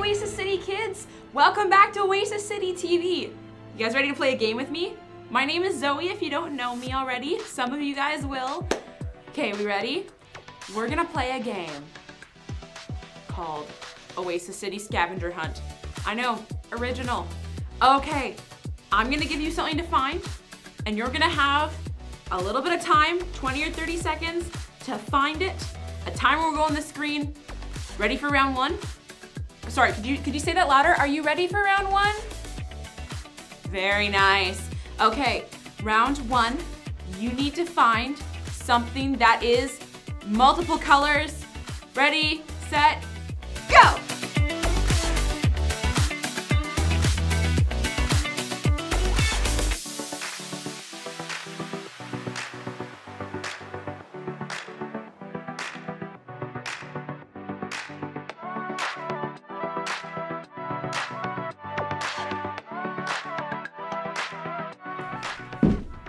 Oasis City Kids! Welcome back to Oasis City TV! You guys ready to play a game with me? My name is Zoe, if you don't know me already. Some of you guys will. Okay, we ready? We're gonna play a game called Oasis City Scavenger Hunt. I know, original. Okay, I'm gonna give you something to find, and you're gonna have a little bit of time, 20 or 30 seconds, to find it. A timer will go on the screen. Ready for round one? Sorry, could you say that louder? Are you ready for round one? Very nice. Okay, round one, you need to find something that is multiple colors. Ready, set, go!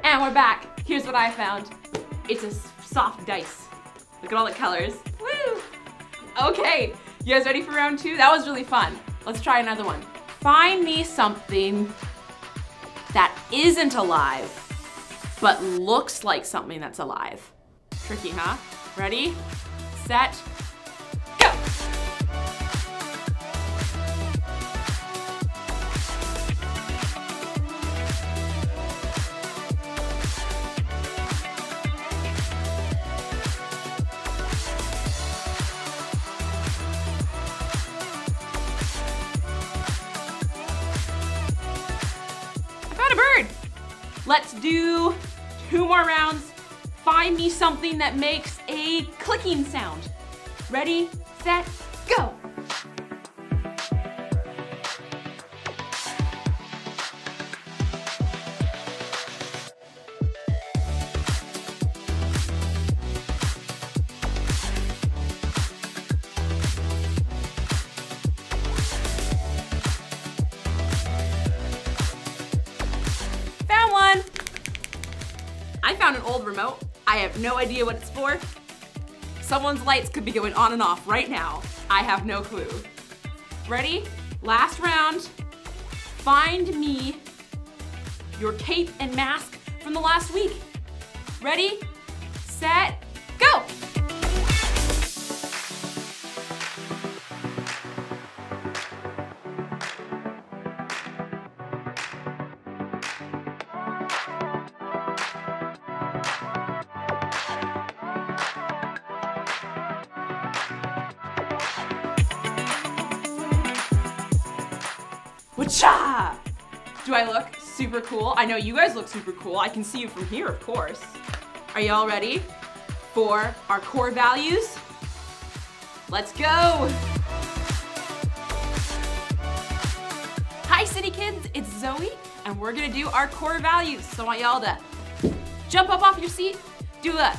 And we're back. Here's what I found. It's a soft dice. Look at all the colors. Woo! Okay, you guys ready for round two? That was really fun. Let's try another one. Find me something that isn't alive, but looks like something that's alive. Tricky, huh? Ready, set, go! Let's do two more rounds. Find me something that makes a clicking sound. Ready, set, go. I found an old remote. I have no idea what it's for. Someone's lights could be going on and off right now. I have no clue. Ready? Last round. Find me your cape and mask from the last week. Ready, set, go! Wacha! Do I look super cool? I know you guys look super cool. I can see you from here, of course. Are y'all ready for our core values? Let's go! Hi, City Kids, it's Zoe, and we're gonna do our core values. So I want y'all to jump up off your seat, do a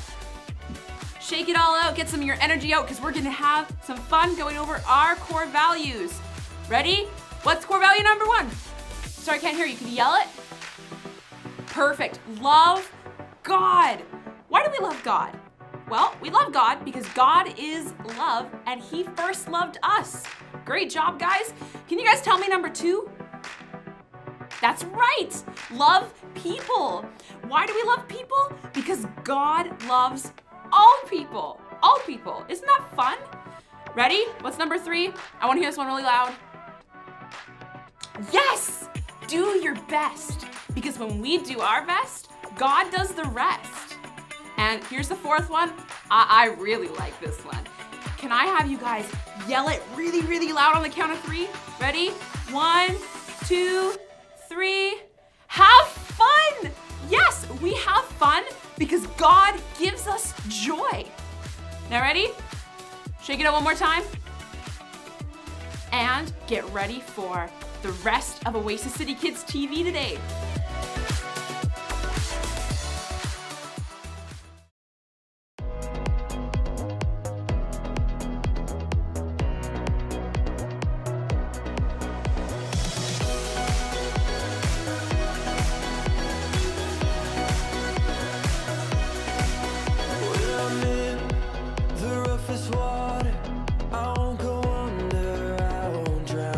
shake it all out, get some of your energy out, because we're gonna have some fun going over our core values. Ready? What's core value number one? Sorry, I can't hear you. Can you yell it? Perfect. Love God. Why do we love God? Well, we love God because God is love and He first loved us. Great job, guys. Can you guys tell me number two? That's right. Love people. Why do we love people? Because God loves all people. All people. Isn't that fun? Ready? What's number three? I want to hear this one really loud. Yes! Do your best. Because when we do our best, God does the rest. And here's the fourth one. I really like this one. Can I have you guys yell it really, really loud on the count of three? Ready? One, two, three. Have fun! Yes, we have fun because God gives us joy. Now ready? Shake it out one more time. And get ready for the rest of Oasis City Kids TV today. When I'm in the roughest water, I won't go under, I won't drown.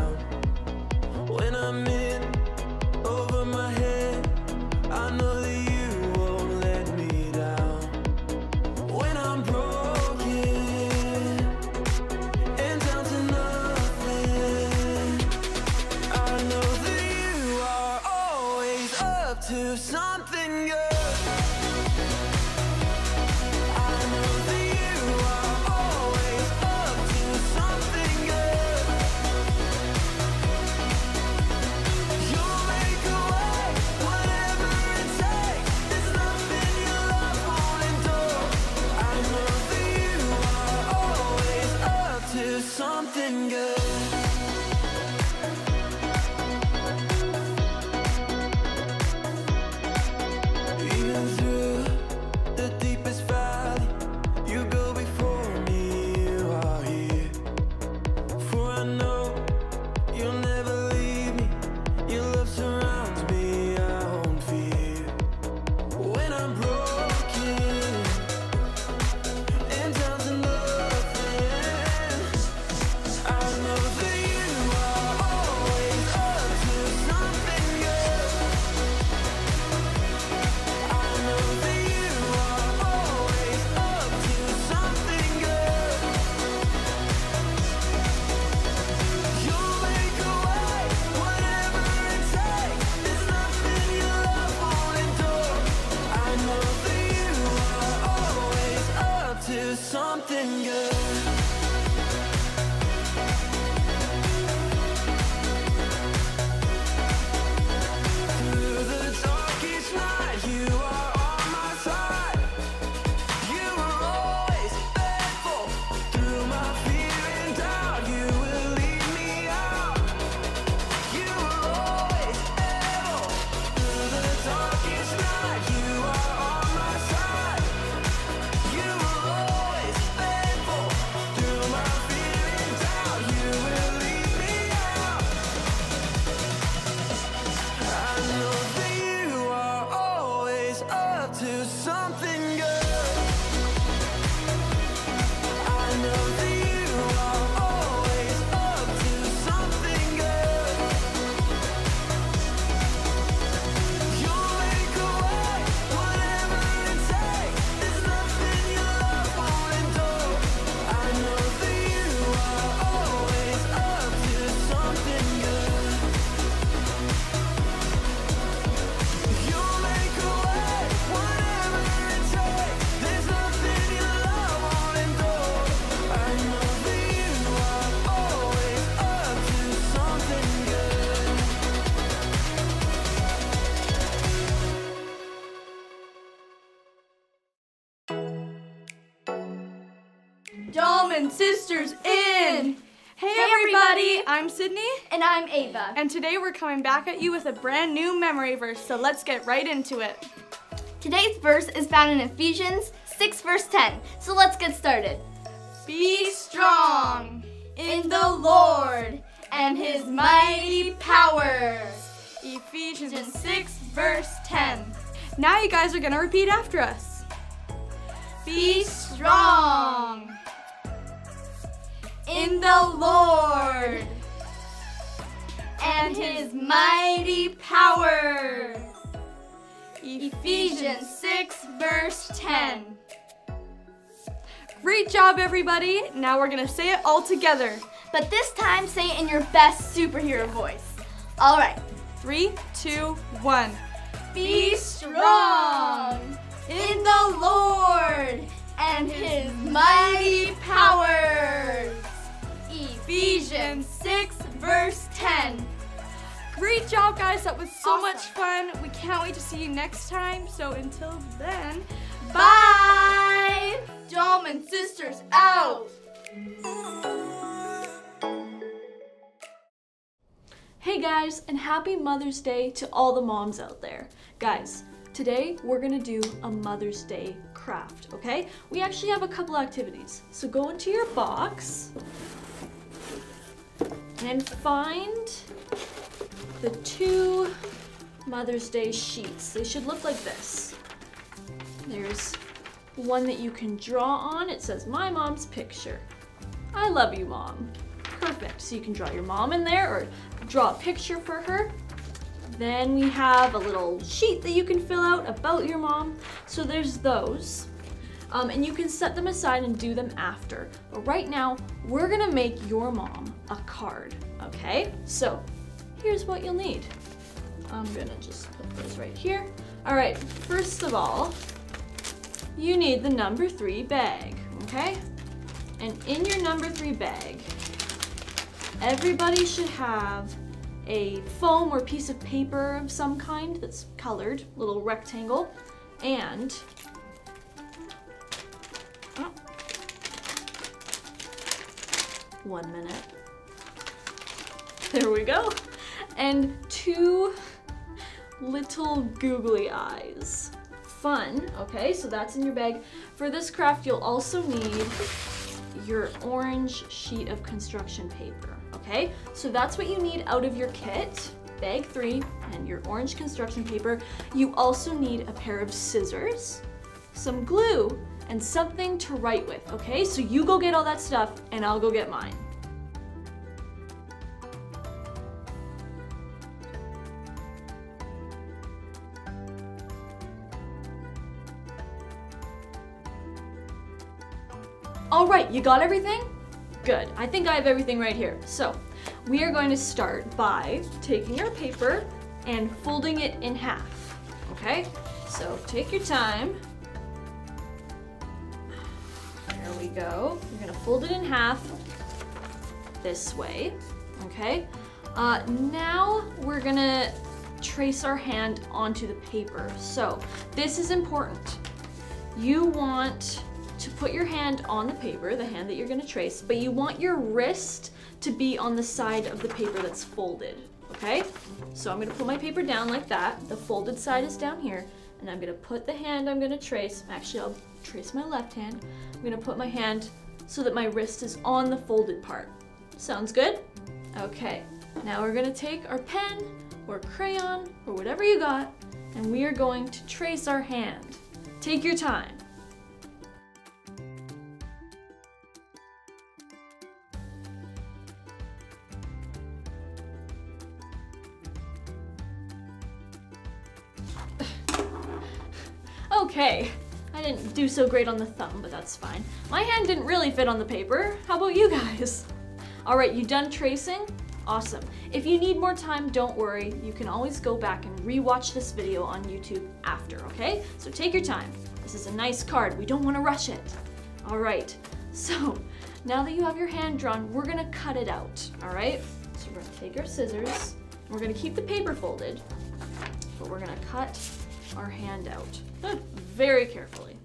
and sisters in. Hey everybody, I'm Sydney. And I'm Ava. And today we're coming back at you with a brand new memory verse, so let's get right into it. Today's verse is found in Ephesians 6 verse 10, so let's get started. Be strong in the Lord and His mighty power. Ephesians 6 verse 10. Now you guys are going to repeat after us. Be strong in the Lord and His mighty power. Ephesians 6 verse 10. Great job everybody. Now we're going to say it all together. But this time say it in your best superhero voice. Alright. 3, 2, 1. Be strong in the Lord and His mighty powers. Ephesians 6 verse 10. Great job guys, that was so much fun. We can't wait to see you next time. So until then, bye! Dom and sisters out! Hey guys, and happy Mother's Day to all the moms out there. Guys, today, we're gonna do a Mother's Day craft, okay? We actually have a couple activities. So go into your box and find the two Mother's Day sheets. They should look like this. There's one that you can draw on. It says, my mom's picture. I love you, Mom. Perfect. So you can draw your mom in there or draw a picture for her. Then we have a little sheet that you can fill out about your mom. So there's those. And you can set them aside and do them after. But right now, we're gonna make your mom a card, okay? So here's what you'll need. I'm gonna just put those right here. All right, first of all, you need the number 3 bag, okay? And in your number 3 bag, everybody should have a foam or piece of paper of some kind that's colored, little rectangle, and oh, 1 minute. There we go. And 2 little googly eyes. Fun, okay, so that's in your bag. For this craft, you'll also need your orange sheet of construction paper. Okay, so that's what you need out of your kit, bag 3 and your orange construction paper. You also need a pair of scissors, some glue, and something to write with, okay? So you go get all that stuff and I'll go get mine. All right, you got everything? Good, I think I have everything right here. So we are going to start by taking your paper and folding it in half, okay? So take your time. There we go. You're gonna fold it in half this way, okay? Now we're gonna trace our hand onto the paper. So this is important. You want to put your hand on the paper, the hand that you're going to trace, but you want your wrist to be on the side of the paper that's folded, okay? So I'm going to put my paper down like that. The folded side is down here, and I'm going to put the hand I'm going to trace. Actually, I'll trace my left hand. I'm going to put my hand so that my wrist is on the folded part. Sounds good? Okay. Now we're going to take our pen or crayon or whatever you got, and we are going to trace our hand. Take your time. Okay, I didn't do so great on the thumb, but that's fine. My hand didn't really fit on the paper. How about you guys? All right, you done tracing? Awesome. If you need more time, don't worry. You can always go back and re-watch this video on YouTube after, okay? So take your time. This is a nice card. We don't want to rush it. All right, so now that you have your hand drawn, we're going to cut it out, all right? So we're going to take our scissors. We're going to keep the paper folded, but we're going to cut our hand out. Good. Very carefully.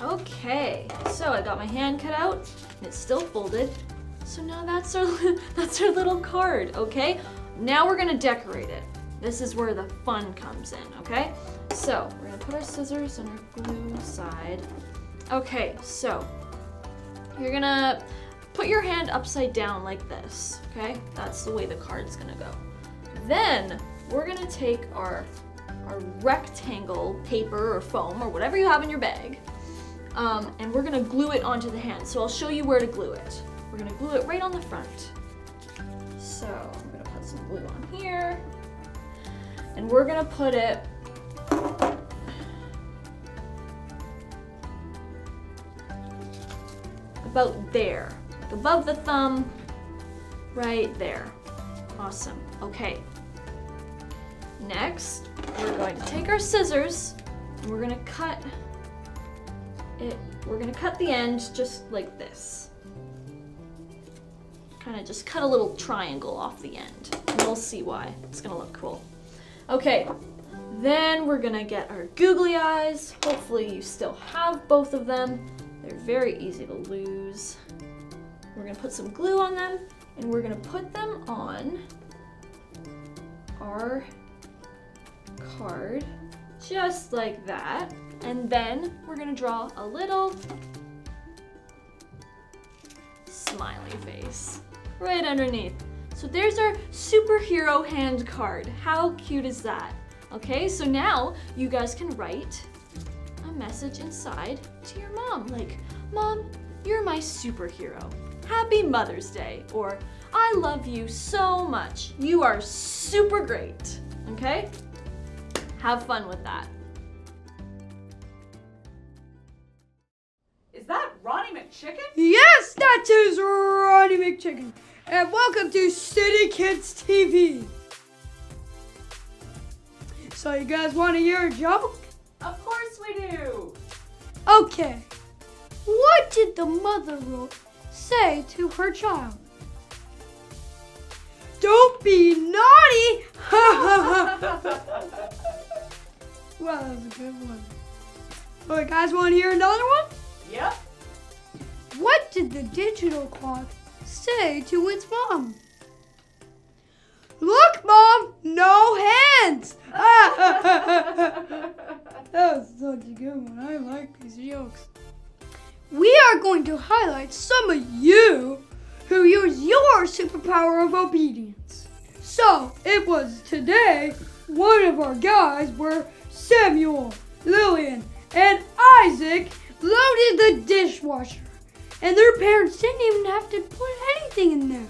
Okay, so I got my hand cut out and it's still folded. So now that's our little card, okay? Now we're gonna decorate it. This is where the fun comes in, okay? So we're gonna put our scissors on our glue side. Okay, so you're gonna put your hand upside down like this, okay? That's the way the card's gonna go. Then we're gonna take our rectangle paper or foam or whatever you have in your bag, and we're gonna glue it onto the hand. So I'll show you where to glue it. We're gonna glue it right on the front. So I'm gonna put some glue on here, and we're gonna put it about there, above the thumb, right there. Awesome, okay. Next, we're going to take our scissors, and we're gonna cut it, we're gonna cut the end just like this. Kind of just cut a little triangle off the end, and we'll see why, it's gonna look cool. Okay, then we're gonna get our googly eyes. Hopefully you still have both of them. They're very easy to lose. We're gonna put some glue on them, and we're gonna put them on our card, just like that. And then we're gonna draw a little smiley face right underneath. So there's our superhero hand card. How cute is that? Okay, so now you guys can write a message inside to your mom, like, "Mom, you're my superhero. Happy Mother's Day," or "I love you so much. You are super great." Okay? Have fun with that. Is that Ronnie McChicken? Yes, that is Ronnie McChicken. And welcome to City Kids TV. So you guys want to hear a joke? Of course we do. Okay. What did the mother say to her child? "Don't be naughty!" Well, that was a good one. All right, guys, want to hear another one? Yep. What did the digital clock say to its mom? "Look, Mom, no hands!" That was such a good one. I like these jokes. We are going to highlight some of you who use your superpower of obedience. So, it was today, one of our guys were Samuel, Lillian, and Isaac loaded the dishwasher, and their parents didn't even have to put anything in there.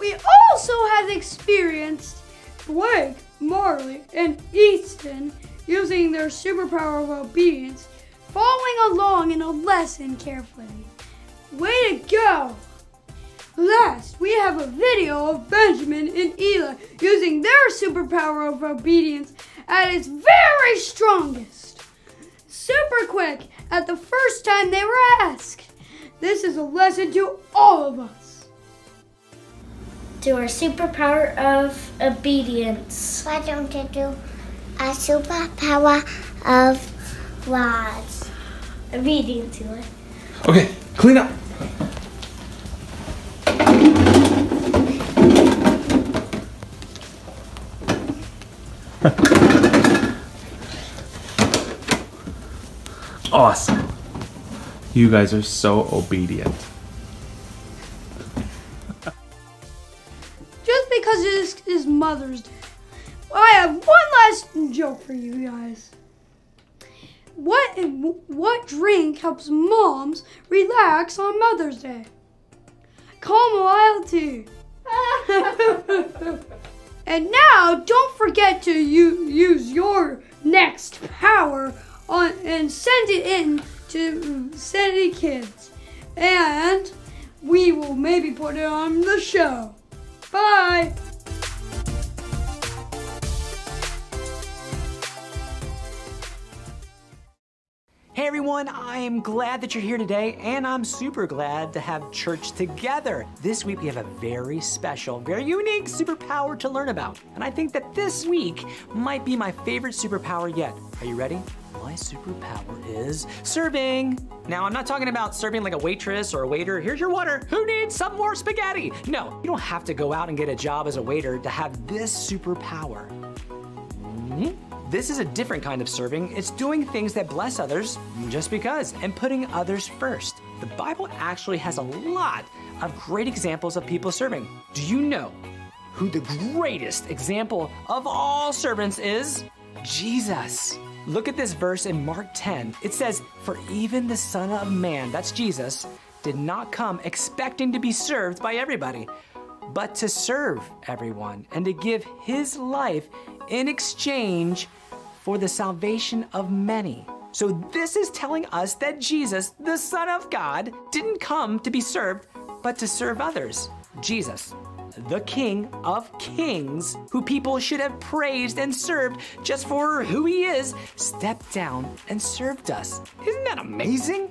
We also have experienced Blake, Marley, and Easton using their superpower of obedience, following along in a lesson carefully. Way to go! Last, we have a video of Benjamin and Eli using their superpower of obedience at its very strongest. Super quick at the first time they were asked. This is a lesson to all of us. Do our superpower of obedience. Why don't you do a superpower of lies? Obedience, Eli. Okay, clean up. Awesome. You guys are so obedient. Just because this is Mother's Day, I have one last joke for you guys. What drink helps moms relax on Mother's Day? Chamomile tea. And now, don't forget to use your next power and send it in to City Kids. And we will maybe put it on the show. Bye! Hey everyone, I am glad that you're here today, and I'm super glad to have church together. This week we have a very special, very unique superpower to learn about. And I think that this week might be my favorite superpower yet. Are you ready? my superpower is serving. Now, I'm not talking about serving like a waitress or a waiter. Here's your water. Who needs some more spaghetti? No, you don't have to go out and get a job as a waiter to have this superpower. This is a different kind of serving. It's doing things that bless others just because and putting others first. The Bible actually has a lot of great examples of people serving. Do you know who the greatest example of all servants is? Jesus. Look at this verse in Mark 10. It says, "For even the Son of Man," that's Jesus, "did not come expecting to be served by everybody, but to serve everyone and to give his life in exchange for the salvation of many." So this is telling us that Jesus, the Son of God, didn't come to be served, but to serve others. Jesus, the King of Kings, who people should have praised and served just for who he is, stepped down and served us. Isn't that amazing?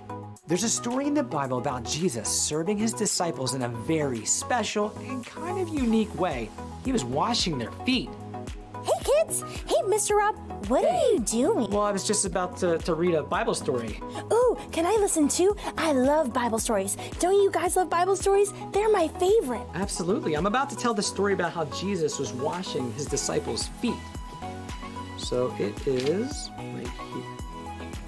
There's a story in the Bible about Jesus serving his disciples in a very special and kind of unique way. He was washing their feet. Hey kids! Hey Mr. Rob, what are you doing? Well, I was just about to read a Bible story. Ooh, can I listen too? I love Bible stories. Don't you guys love Bible stories? They're my favorite. Absolutely. I'm about to tell the story about how Jesus was washing his disciples' feet. So it is right here.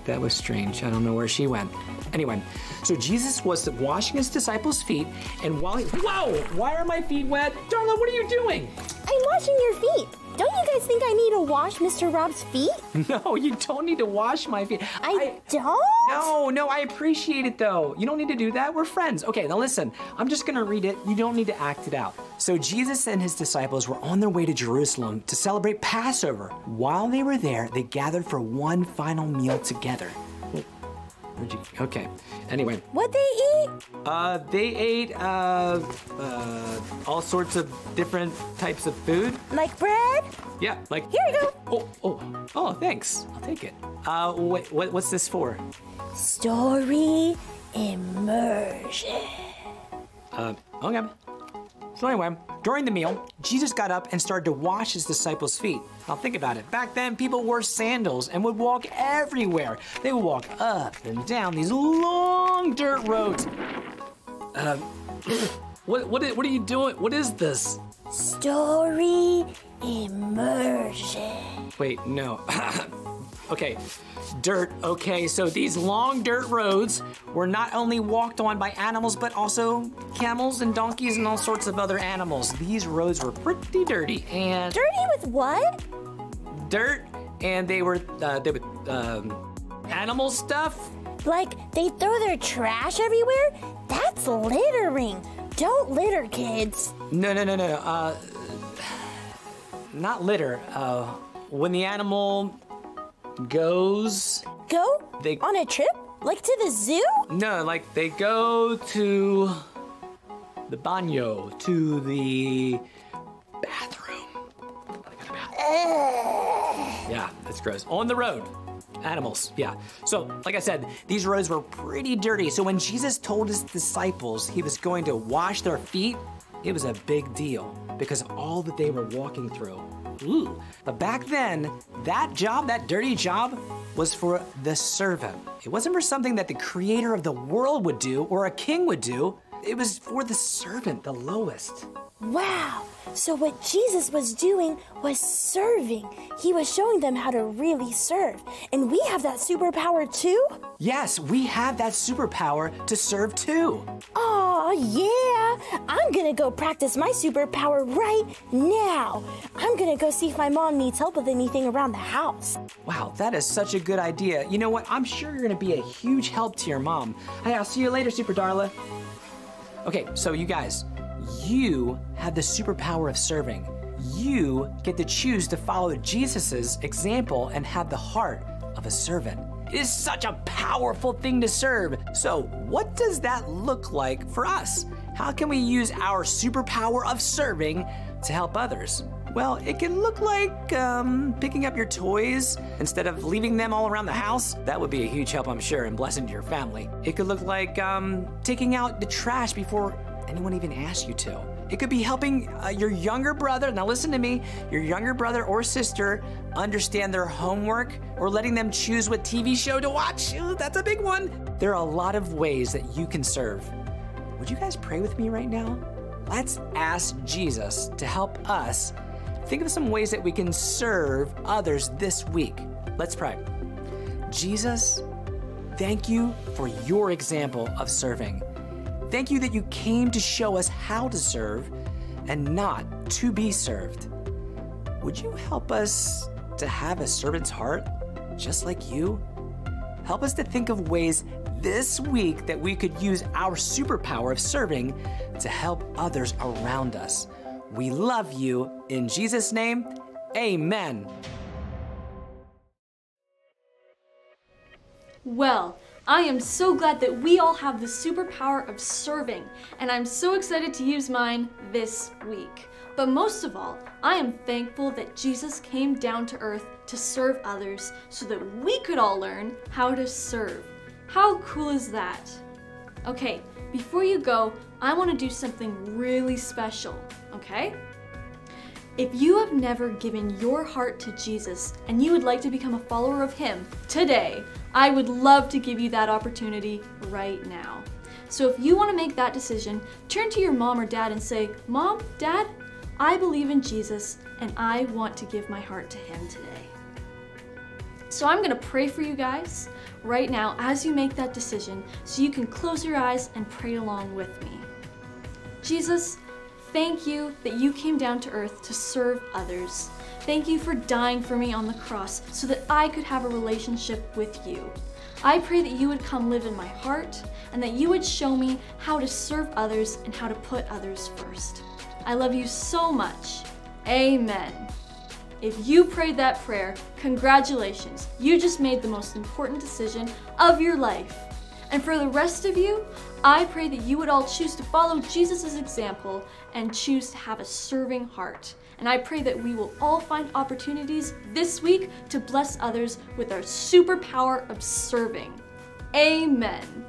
That was strange. I don't know where she went. Anyway, so Jesus was washing his disciples' feet, and while he... Whoa! Why are my feet wet? Darla, what are you doing? I'm washing your feet. Don't you guys think I need to wash Mr. Rob's feet? No, you don't need to wash my feet. I don't? No, I appreciate it though. You don't need to do that, we're friends. Okay, now listen, I'm just gonna read it. You don't need to act it out. So Jesus and his disciples were on their way to Jerusalem to celebrate Passover. While they were there, they gathered for one final meal together. Okay, anyway. What'd they eat? They ate all sorts of different types of food. Like bread? Yeah, like... Here you go. Oh, thanks. I'll take it. What's this for? Story immersion. Okay. So anyway, during the meal, Jesus got up and started to wash his disciples' feet. Now think about it. Back then, people wore sandals and would walk everywhere. They would walk up and down these long dirt roads. What are you doing? What is this? Story immersion. Wait, no. Okay, dirt, okay, so these long dirt roads were not only walked on by animals, but also camels and donkeys and all sorts of other animals. These roads were pretty dirty and... Dirty with what? Dirt, and they were animal stuff. Like, they throw their trash everywhere? That's littering. Don't litter, kids. No, not litter. When the animal... Go? They on a trip? Like to the zoo? No, like they go to the baño, to the bathroom. Yeah, that's gross. On the road. Animals, yeah. So, like I said, these roads were pretty dirty. So when Jesus told his disciples he was going to wash their feet, it was a big deal because of all that they were walking through. Ooh. But back then, that job, that dirty job, was for the servant. It wasn't for something that the creator of the world would do or a king would do. It was for the servant, the lowest. Wow. So what Jesus was doing was serving. He was showing them how to really serve. And we have that superpower too? Yes, we have that superpower to serve too. Oh, yeah. I'm gonna go practice my superpower right now. I'm gonna go see if my mom needs help with anything around the house. Wow, that is such a good idea. You know what? I'm sure you're gonna be a huge help to your mom. Hey, I'll see you later, Super Darla. Okay, so you guys, you have the superpower of serving. You get to choose to follow Jesus's example and have the heart of a servant. It is such a powerful thing to serve. So what does that look like for us? How can we use our superpower of serving to help others? Well, it can look like picking up your toys instead of leaving them all around the house. That would be a huge help, I'm sure, and blessing to your family. It could look like taking out the trash before anyone even asks you to. It could be helping your younger brother, now listen to me, your younger brother or sister understand their homework, or letting them choose what TV show to watch. Ooh, that's a big one. There are a lot of ways that you can serve. Would you guys pray with me right now? Let's ask Jesus to help us think of some ways that we can serve others this week. Let's pray. Jesus, thank you for your example of serving. Thank you that you came to show us how to serve and not to be served. Would you help us to have a servant's heart just like you? Help us to think of ways this week that we could use our superpower of serving to help others around us. We love you. In Jesus' name, amen. Well, I am so glad that we all have the superpower of serving, and I'm so excited to use mine this week. But most of all, I am thankful that Jesus came down to earth to serve others so that we could all learn how to serve. How cool is that? Okay, before you go, I want to do something really special, okay? If you have never given your heart to Jesus and you would like to become a follower of Him today, I would love to give you that opportunity right now. So if you want to make that decision, turn to your mom or dad and say, Mom, Dad, I believe in Jesus and I want to give my heart to Him today. So I'm going to pray for you guys right now as you make that decision so you can close your eyes and pray along with me. Jesus, thank you that you came down to earth to serve others. Thank you for dying for me on the cross so that I could have a relationship with you. I pray that you would come live in my heart and that you would show me how to serve others and how to put others first. I love you so much. Amen. If you prayed that prayer, congratulations. You just made the most important decision of your life. And for the rest of you, I pray that you would all choose to follow Jesus' example and choose to have a serving heart. And I pray that we will all find opportunities this week to bless others with our superpower of serving. Amen.